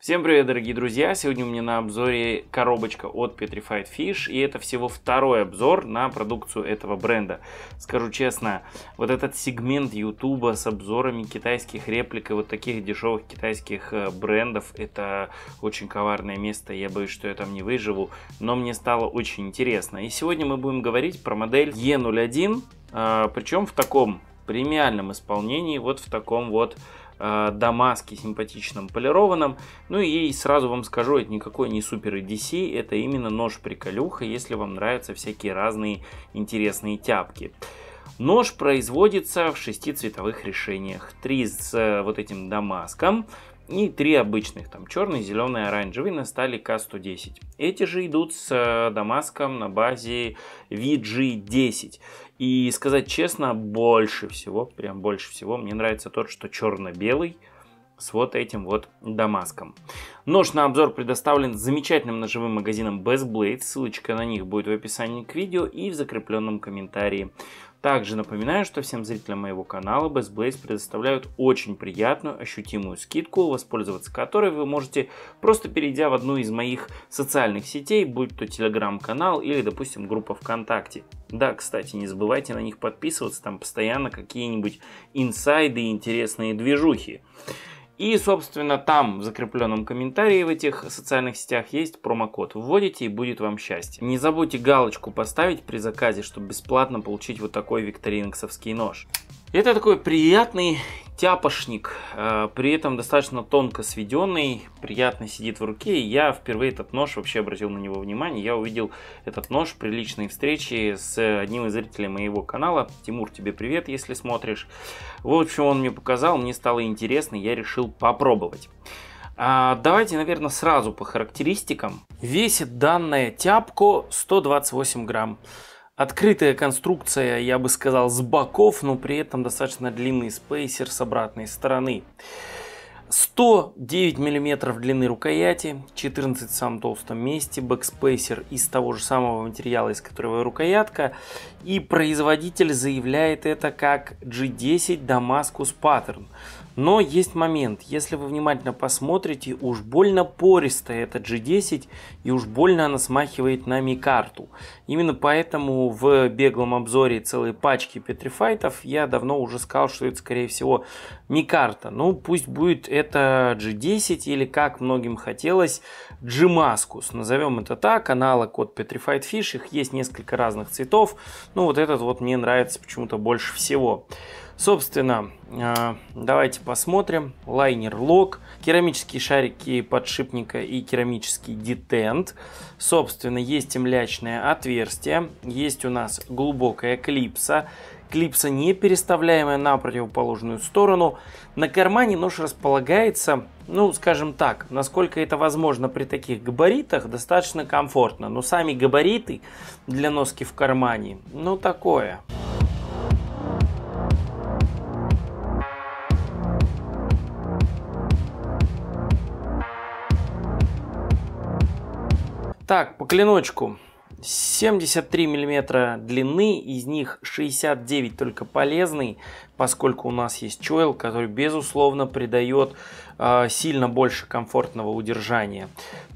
Всем привет, дорогие друзья! Сегодня у меня на обзоре коробочка от Petrified Fish, и это всего второй обзор на продукцию этого бренда. Скажу честно, вот этот сегмент YouTube с обзорами китайских реплик и вот таких дешевых китайских брендов — это очень коварное место, я боюсь, что я там не выживу, но мне стало очень интересно. И сегодня мы будем говорить про модель E01, причем в таком премиальном исполнении, вот в таком вот дамаске симпатичном, полированном. Ну и сразу вам скажу, это никакой не супер EDC, это именно нож-приколюха, если вам нравятся всякие разные интересные тяпки. Нож производится в 6 цветовых решениях. 3 с вот этим дамаском и 3 обычных, там черный, зеленый, оранжевый, на стали К110. Эти же идут с дамаском на базе VG10. И сказать честно, больше всего, прям больше всего мне нравится тот, что черно-белый с вот этим вот дамаском. Нож на обзор предоставлен замечательным ножевым магазином Best Blade. Ссылочка на них будет в описании к видео и в закрепленном комментарии. Также напоминаю, что всем зрителям моего канала BestBlaze предоставляют очень приятную, ощутимую скидку, воспользоваться которой вы можете, просто перейдя в одну из моих социальных сетей, будь то телеграм-канал или, допустим, группа ВКонтакте. Да, кстати, не забывайте на них подписываться, там постоянно какие-нибудь инсайды и интересные движухи. И, собственно, там, в закрепленном комментарии в этих социальных сетях, есть промокод. Вводите, и будет вам счастье. Не забудьте галочку поставить при заказе, чтобы бесплатно получить вот такой викториноксовский нож. Это такой приятный тяпошник, при этом достаточно тонко сведенный, приятно сидит в руке. Я впервые этот нож вообще обратил на него внимание. Я увидел этот нож при личной встрече с одним из зрителей моего канала. Тимур, тебе привет, если смотришь. В общем, он мне показал, мне стало интересно, я решил попробовать. Давайте, наверное, сразу по характеристикам. Весит данная тяпка 128 грамм. Открытая конструкция, я бы сказал, с боков, но при этом достаточно длинный спейсер с обратной стороны. 109 мм длины рукояти, 14 в самом толстом месте, бэкспейсер из того же самого материала, из которого рукоятка. И производитель заявляет это как G10 Damascus Pattern. Но есть момент, если вы внимательно посмотрите, уж больно пористая это G10, и уж больно она смахивает на микарту. Именно поэтому в беглом обзоре целой пачки петрифайтов я давно уже сказал, что это, скорее всего, микарта. Ну, пусть будет это G10, или, как многим хотелось, G-Mascus. Назовем это так, аналог от Petrified Fish, их есть несколько разных цветов. Ну, вот этот вот мне нравится почему-то больше всего. Собственно, давайте посмотрим. Лайнер-лок, керамические шарики подшипника и керамический детент. Собственно, есть темлячное отверстие, есть у нас глубокая клипса. Клипса не переставляемая на противоположную сторону. На кармане нож располагается, ну, скажем так, насколько это возможно при таких габаритах, достаточно комфортно. Но сами габариты для носки в кармане, ну, такое. Так, по клиночку. 73 мм длины, из них 69 только полезный, поскольку у нас есть чойл, который, безусловно, придает сильно больше комфортного удержания.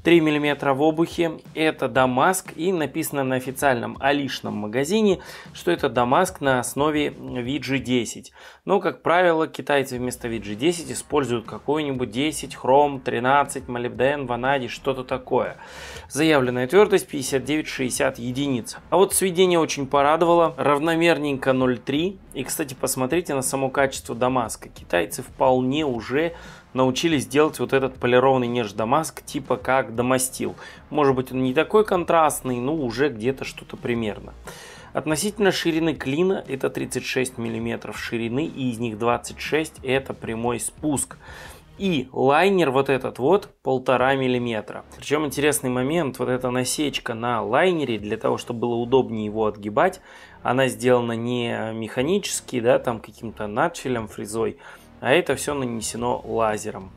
3 мм в обухе, это дамаск, и написано на официальном алишном магазине, что это дамаск на основе VG10. Но, как правило, китайцы вместо VG10 используют какой-нибудь 10, хром, 13, молибден, ванадий, что-то такое. Заявленная твердость 59-60 единиц. А вот сведение очень порадовало, равномерненько 0,3. И, кстати, посмотрите на само качество дамаска. Китайцы вполне уже научились делать вот этот полированный неж дамаск типа как домастил. Может быть, он не такой контрастный, но уже где-то что-то примерно. Относительно ширины клина, это 36 мм ширины, и из них 26 это прямой спуск. И лайнер вот этот вот 1,5 мм. Причем интересный момент, вот эта насечка на лайнере, для того, чтобы было удобнее его отгибать, она сделана не механически, да, там каким-то надфилем, фрезой, а это все нанесено лазером.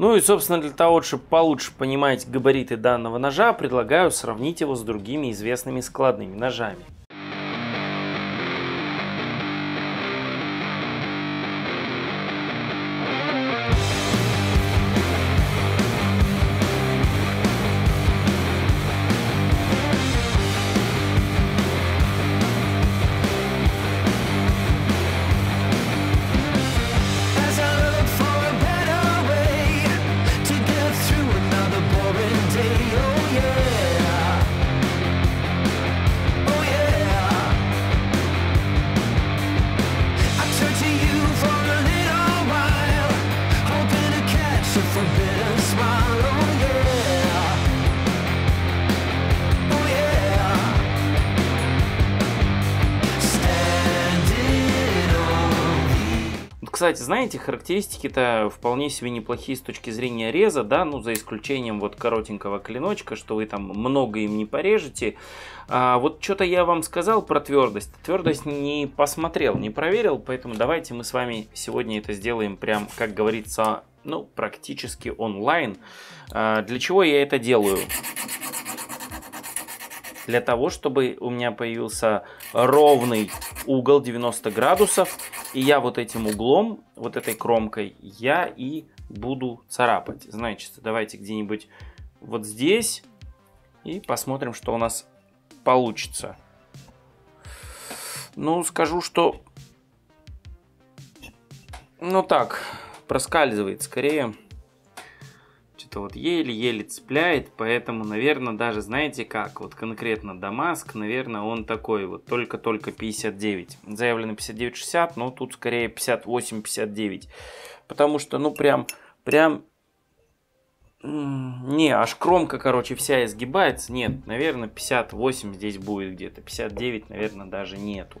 Ну и, собственно, для того, чтобы получше понимать габариты данного ножа, предлагаю сравнить его с другими известными складными ножами. Кстати, знаете, характеристики-то вполне себе неплохие с точки зрения реза, да, ну за исключением вот коротенького клиночка, что вы там много им не порежете. Вот что-то я вам сказал про твердость. Твердость не посмотрел, не проверил, поэтому давайте мы с вами сегодня это сделаем прям, как говорится, ну практически онлайн. Для чего я это делаю? Для того, чтобы у меня появился ровный угол 90 градусов. И я вот этим углом, вот этой кромкой, я и буду царапать. Значит, давайте где-нибудь вот здесь и посмотрим, что у нас получится. Ну, скажу, что... Ну так, проскальзывает скорее. Что-то вот еле-еле цепляет, поэтому, наверное, даже, знаете как, вот конкретно Дамаск, наверное, он такой вот, только-только 59. Заявлено 59-60, но тут скорее 58-59. Потому что, ну, прям, не, аж кромка, короче, вся изгибается. Нет, наверное, 58 здесь будет где-то, 59, наверное, даже нету.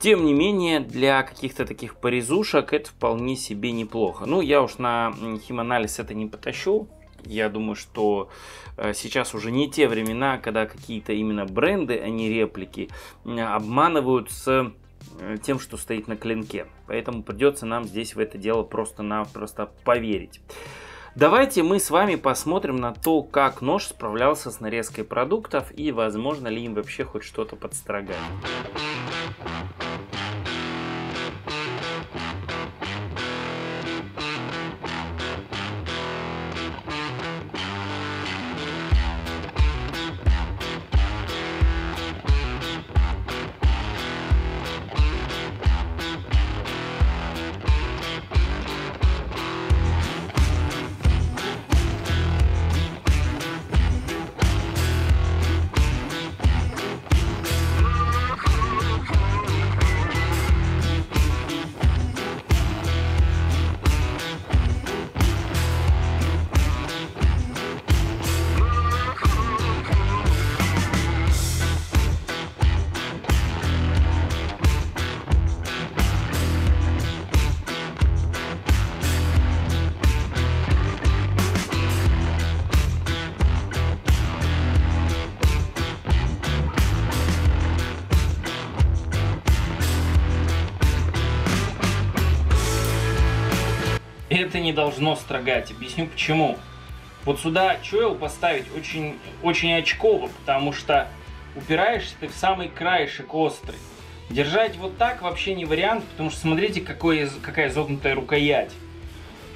Тем не менее, для каких-то таких порезушек это вполне себе неплохо. Ну, я уж на химанализ это не потащу. Я думаю, что сейчас уже не те времена, когда какие-то именно бренды, а не реплики, обманывают с тем, что стоит на клинке. Поэтому придется нам здесь в это дело просто-напросто поверить. Давайте мы с вами посмотрим на то, как нож справлялся с нарезкой продуктов и возможно ли им вообще хоть что-то подстрогать. Это не должно строгать. Объясню почему. Вот сюда чойл поставить очень очково, потому что упираешься ты в самый краешек острый. Держать вот так вообще не вариант, потому что смотрите, какая изогнутая рукоять.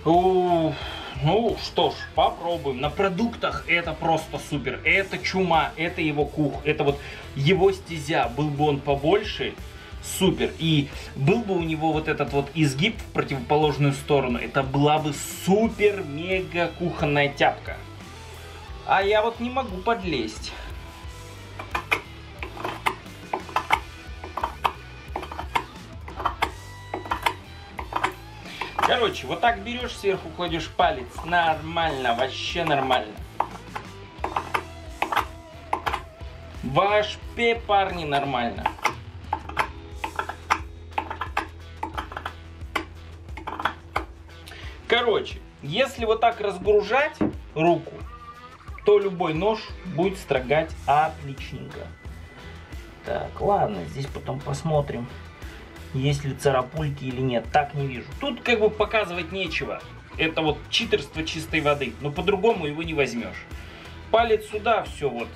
Ух, ну что ж, попробуем. На продуктах это просто супер. Это чума, это его кух, это вот его стезя. Был бы он побольше... Супер. И был бы у него вот этот вот изгиб в противоположную сторону, это была бы супер-мега кухонная тяпка. А я вот не могу подлезть. Короче, вот так берешь, сверху кладешь палец. Нормально, вообще нормально. Вообще, парни, нормально. Короче, если вот так разгружать руку, то любой нож будет строгать отличненько. Так, ладно, здесь потом посмотрим, есть ли царапульки или нет. Так, не вижу. Тут как бы показывать нечего. Это вот читерство чистой воды. Но по-другому его не возьмешь. Палец сюда все вот.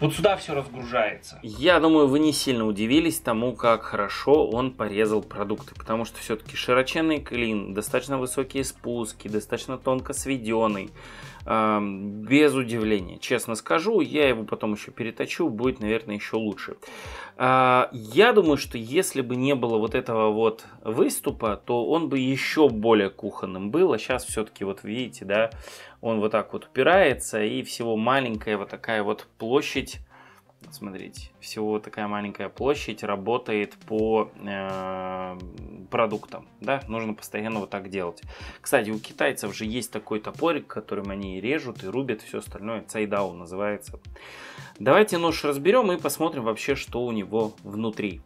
Вот сюда все разгружается. Я думаю, вы не сильно удивились тому, как хорошо он порезал продукты. Потому что все-таки широченный клин, достаточно высокие спуски, достаточно тонко сведенный. Без удивления. Честно скажу, я его потом еще переточу, будет, наверное, еще лучше. Я думаю, что если бы не было вот этого вот выступа, то он бы еще более кухонным был. А сейчас все-таки, вот видите, да, он вот так вот упирается, и всего маленькая вот такая вот площадь, смотрите, всего вот такая маленькая площадь работает по продуктам, да, нужно постоянно вот так делать. Кстати, у китайцев же есть такой топорик, которым они и режут, и рубят, все остальное, цайдау называется. Давайте нож разберем и посмотрим вообще, что у него внутри.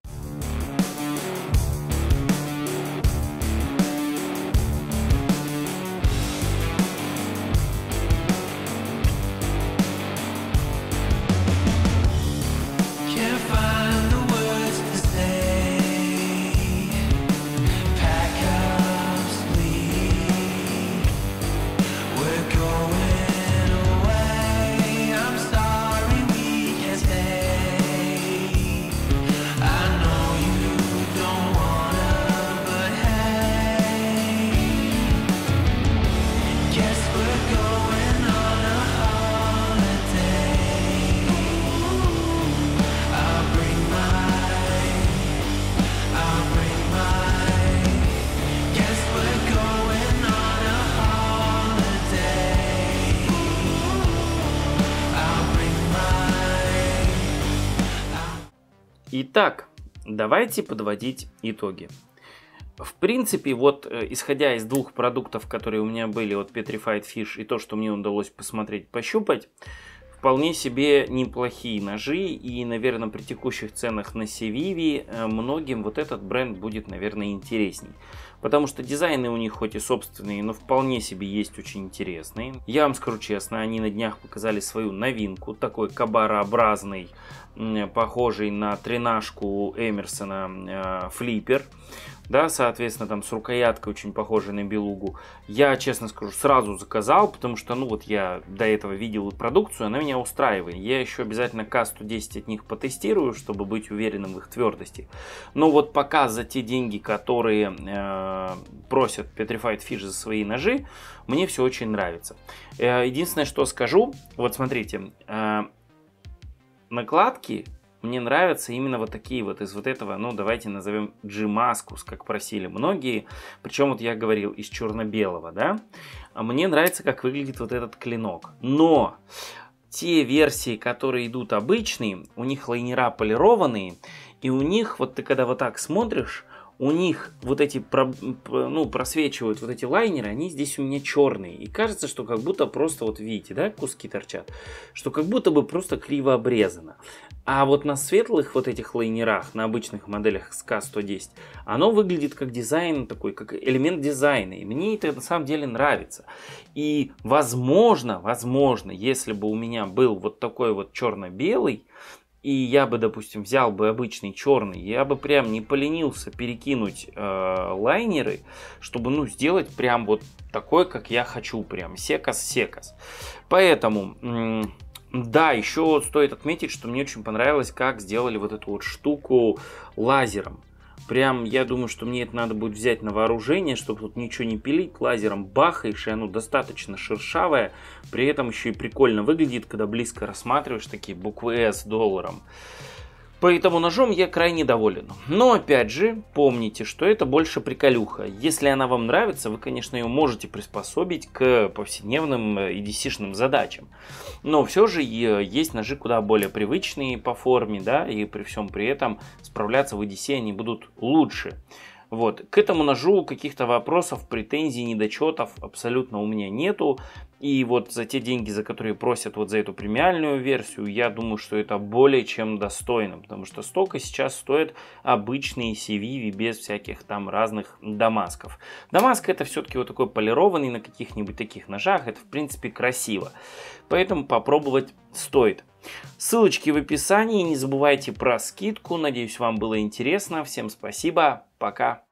Итак, давайте подводить итоги. В принципе, вот исходя из двух продуктов, которые у меня были, вот Petrified Fish и то, что мне удалось посмотреть, пощупать, вполне себе неплохие ножи. И, наверное, при текущих ценах на CIVIVI многим вот этот бренд будет, наверное, интересней. Потому что дизайны у них хоть и собственные, но вполне себе есть очень интересные. Я вам скажу честно, они на днях показали свою новинку, такой кабарообразный, похожий на тренажку Эмерсона флиппер. Да, соответственно, там с рукояткой очень похожей на белугу. Я, честно скажу, сразу заказал, потому что, ну вот я до этого видел продукцию, она меня устраивает. Я еще обязательно К110 от них потестирую, чтобы быть уверенным в их твердости. Но вот пока за те деньги, которые просят Petrified Fish за свои ножи, мне все очень нравится. Единственное, что скажу, вот смотрите, накладки... Мне нравятся именно вот такие вот из вот этого, ну давайте назовем G-Mascus, как просили многие. Причем вот я говорил из черно-белого, да. Мне нравится, как выглядит вот этот клинок. Но те версии, которые идут обычные, у них лайнера полированные. И у них, вот ты когда вот так смотришь, у них вот эти, ну, просвечивают вот эти лайнеры, они здесь у меня черные. И кажется, что как будто просто, вот видите, да, куски торчат, что как будто бы просто криво обрезано. А вот на светлых вот этих лайнерах, на обычных моделях с К110, оно выглядит как дизайн такой, как элемент дизайна. И мне это на самом деле нравится. И возможно, если бы у меня был вот такой вот черно-белый, и я бы, допустим, взял бы обычный черный, я бы прям не поленился перекинуть лайнеры, чтобы, ну, сделать прям вот такой, как я хочу, прям секас-секас. Поэтому, да, еще стоит отметить, что мне очень понравилось, как сделали вот эту вот штуку лазером. Прям, я думаю, что мне это надо будет взять на вооружение, чтобы тут ничего не пилить, лазером бахаешь, и оно достаточно шершавое. При этом еще и прикольно выглядит, когда близко рассматриваешь такие буквы «С» долларом. Поэтому ножом я крайне доволен. Но опять же, помните, что это больше приколюха. Если она вам нравится, вы, конечно, ее можете приспособить к повседневным EDC-шным задачам. Но все же есть ножи куда более привычные по форме, да, и при всем при этом справляться в EDC они будут лучше. Вот. К этому ножу каких-то вопросов, претензий, недочетов абсолютно у меня нету. И вот за те деньги, за которые просят вот за эту премиальную версию, я думаю, что это более чем достойно. Потому что столько сейчас стоят обычные CIVIVI без всяких там разных дамасков. Дамаск — это все-таки вот такой полированный на каких-нибудь таких ножах. Это, в принципе, красиво. Поэтому попробовать стоит. Ссылочки в описании. Не забывайте про скидку. Надеюсь, вам было интересно. Всем спасибо. Пока.